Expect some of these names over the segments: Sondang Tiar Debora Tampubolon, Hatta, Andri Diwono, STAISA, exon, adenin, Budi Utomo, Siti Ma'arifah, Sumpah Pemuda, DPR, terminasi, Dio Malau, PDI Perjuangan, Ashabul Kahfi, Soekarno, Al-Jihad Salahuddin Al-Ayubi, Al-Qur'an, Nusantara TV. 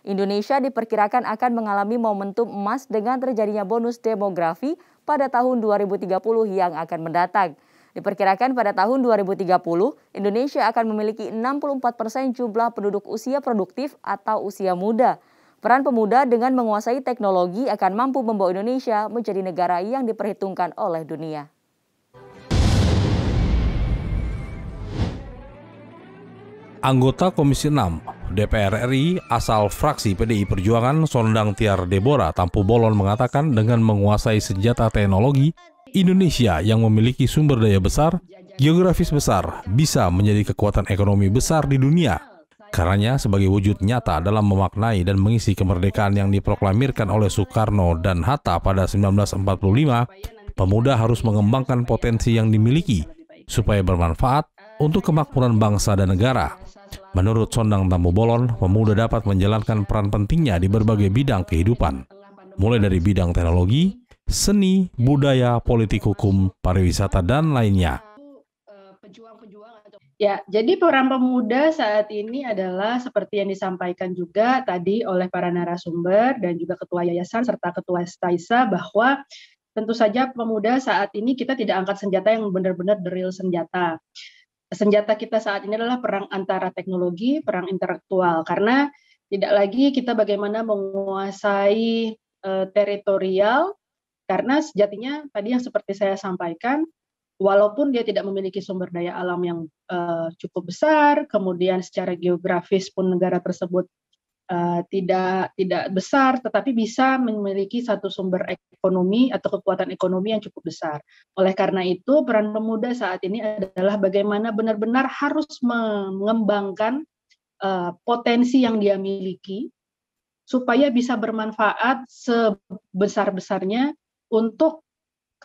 Indonesia diperkirakan akan mengalami momentum emas dengan terjadinya bonus demografi pada tahun 2030 yang akan mendatang. Diperkirakan pada tahun 2030, Indonesia akan memiliki 64% jumlah penduduk usia produktif atau usia muda. Peran pemuda dengan menguasai teknologi akan mampu membawa Indonesia menjadi negara yang diperhitungkan oleh dunia. Anggota Komisi 6 DPR RI asal fraksi PDI Perjuangan Sondang Tiar Debora Tampubolon mengatakan dengan menguasai senjata teknologi, Indonesia yang memiliki sumber daya besar, geografis besar, bisa menjadi kekuatan ekonomi besar di dunia. Karenanya sebagai wujud nyata dalam memaknai dan mengisi kemerdekaan yang diproklamirkan oleh Soekarno dan Hatta pada 1945, pemuda harus mengembangkan potensi yang dimiliki supaya bermanfaat untuk kemakmuran bangsa dan negara. Menurut Sondang Tampubolon, pemuda dapat menjalankan peran pentingnya di berbagai bidang kehidupan, mulai dari bidang teknologi, seni, budaya, politik, hukum, pariwisata, dan lainnya. Ya, jadi peran pemuda saat ini adalah seperti yang disampaikan juga tadi oleh para narasumber dan juga ketua yayasan serta ketua STAISA bahwa tentu saja pemuda saat ini kita tidak angkat senjata yang benar-benar the real senjata. Senjata kita saat ini adalah perang antara teknologi, perang intelektual, karena tidak lagi kita bagaimana menguasai teritorial, karena sejatinya tadi yang seperti saya sampaikan, walaupun dia tidak memiliki sumber daya alam yang cukup besar, kemudian secara geografis pun negara tersebut tidak besar, tetapi bisa memiliki satu sumber ekonomi atau kekuatan ekonomi yang cukup besar. Oleh karena itu, peran pemuda saat ini adalah bagaimana benar-benar harus mengembangkan potensi yang dia miliki supaya bisa bermanfaat sebesar-besarnya untuk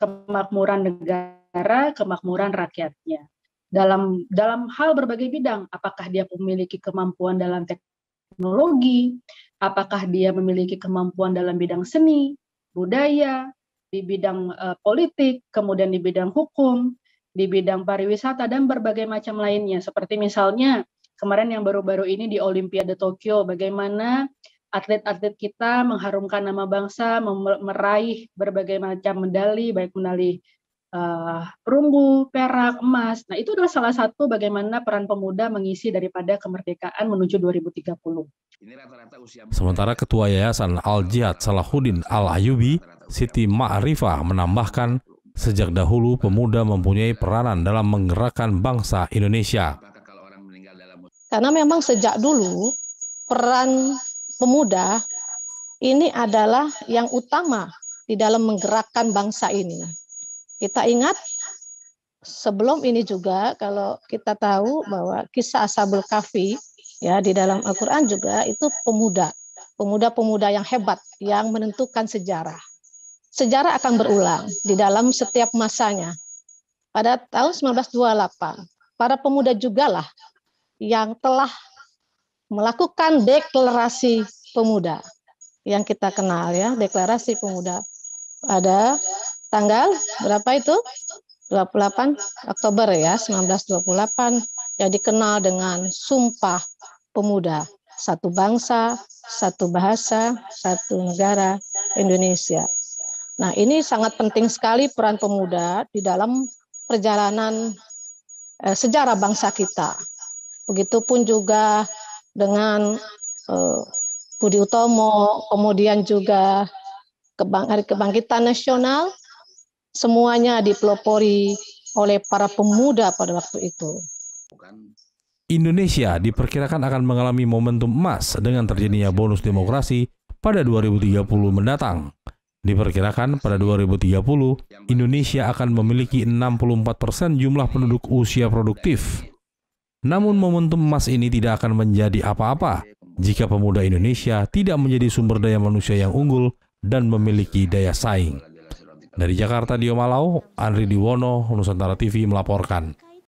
kemakmuran negara, kemakmuran rakyatnya. Dalam hal berbagai bidang, apakah dia memiliki kemampuan dalam teknologi, apakah dia memiliki kemampuan dalam bidang seni, budaya, di bidang politik, kemudian di bidang hukum, di bidang pariwisata, dan berbagai macam lainnya. Seperti misalnya kemarin yang baru-baru ini di Olimpiade Tokyo, bagaimana atlet-atlet kita mengharumkan nama bangsa, meraih berbagai macam medali, baik medali perunggu, perak, emas. Nah, itu adalah salah satu bagaimana peran pemuda mengisi daripada kemerdekaan menuju 2030. Sementara Ketua Yayasan Al-Jihad Salahuddin Al-Ayubi, Siti Ma'arifah menambahkan, sejak dahulu pemuda mempunyai peranan dalam menggerakkan bangsa Indonesia. Karena memang sejak dulu peran pemuda ini adalah yang utama di dalam menggerakkan bangsa ini. Kita ingat sebelum ini juga kalau kita tahu bahwa kisah Ashabul Kahfi ya di dalam Al-Qur'an juga itu pemuda yang hebat yang menentukan sejarah. Sejarah akan berulang di dalam setiap masanya. Pada tahun 1928, para pemuda jugalah yang telah melakukan deklarasi pemuda yang kita kenal ya, deklarasi pemuda pada tanggal berapa itu? 28 Oktober ya, 1928 yang dikenal dengan Sumpah Pemuda, satu bangsa, satu bahasa, satu negara, Indonesia. Nah, ini sangat penting sekali peran pemuda di dalam perjalanan sejarah bangsa kita. Begitupun juga dengan Budi Utomo, kemudian juga Hari Kebangkitan Nasional, semuanya dipelopori oleh para pemuda pada waktu itu. Indonesia diperkirakan akan mengalami momentum emas dengan terjadinya bonus demografi pada 2030 mendatang. Diperkirakan pada 2030, Indonesia akan memiliki 64% jumlah penduduk usia produktif. Namun momentum emas ini tidak akan menjadi apa-apa jika pemuda Indonesia tidak menjadi sumber daya manusia yang unggul dan memiliki daya saing. Dari Jakarta, Dio Malau, Andri Diwono, Nusantara TV melaporkan.